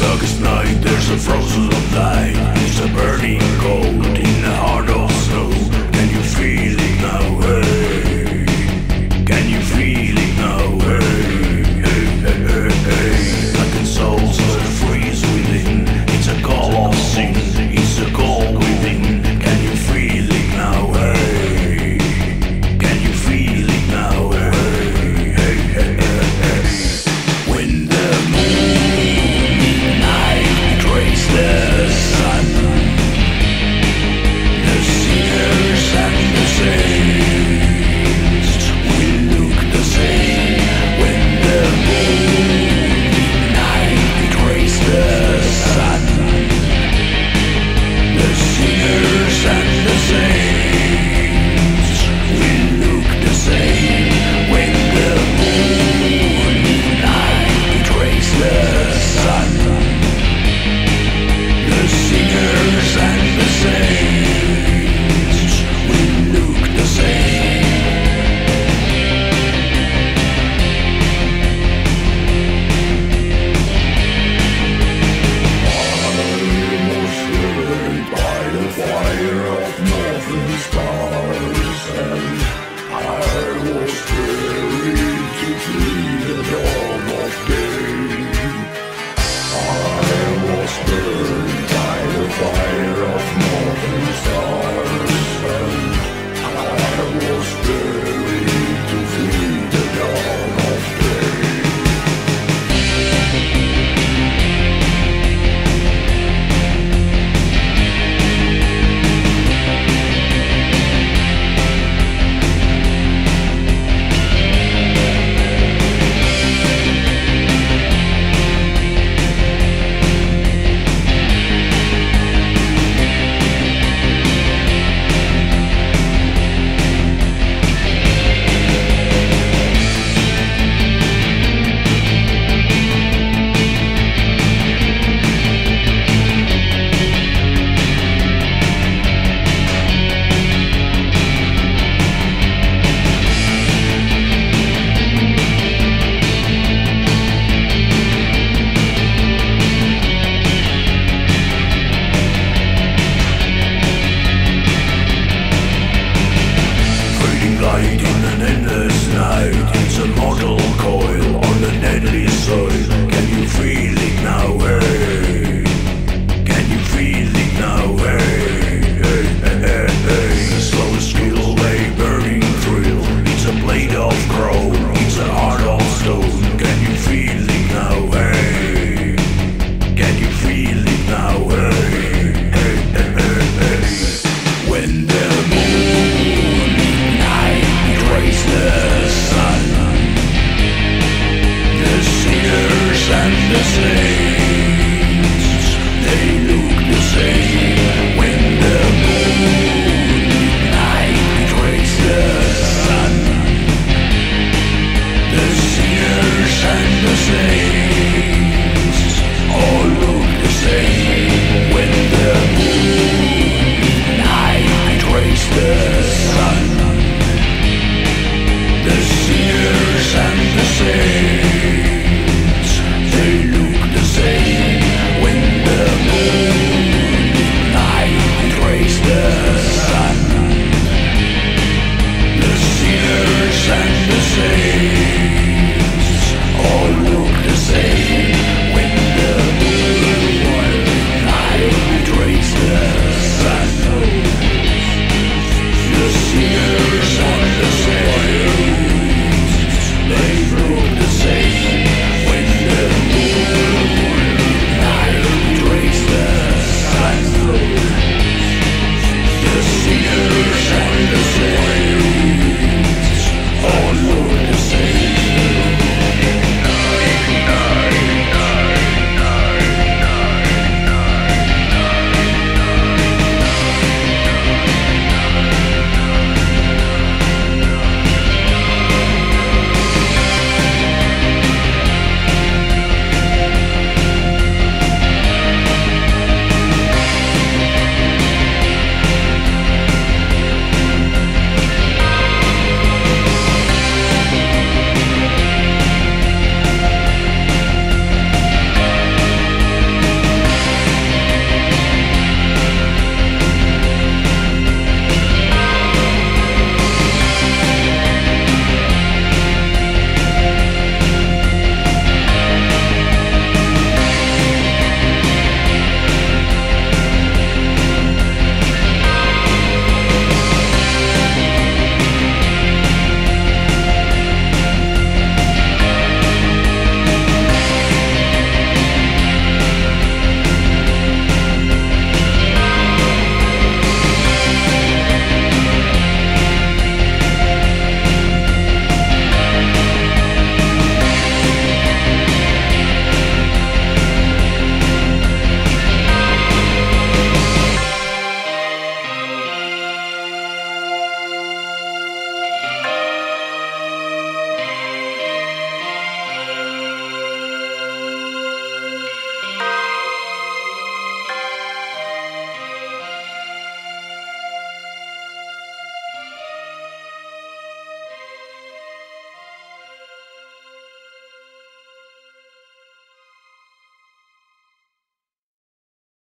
darkest night, there's a frozen light. It's a burning cold in the heart of snow. Can you feel it now? Hey, can you feel it now? Hey, hey, hey, hey, hey. Like the souls that freeze within. It's a call of sin. It's a call within. Can you feel it now? Hey, can you feel it now? Hey, hey, hey, hey, hey. When the moon breaks the sun, the sinners and the saints will look the same. When the moonlight betrays the sun, the sinners and the saints will look the same. When the moonlight betrays the sun, the sinners and the saints will look the same. I was driven by the fire of northern stars, and I was carried to the dawn of day.